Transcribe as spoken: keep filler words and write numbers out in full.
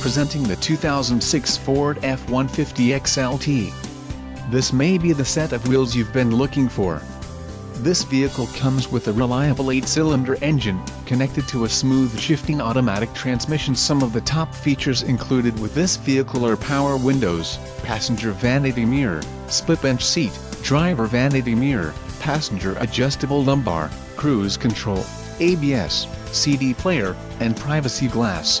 presenting the two thousand six Ford F one fifty X L T. This may be the set of wheels you've been looking for. This vehicle comes with a reliable eight-cylinder engine, connected to a smooth shifting automatic transmission. Some of the top features included with this vehicle are power windows, passenger vanity mirror, split bench seat, driver vanity mirror, passenger adjustable lumbar, cruise control, A B S, C D player, and privacy glass.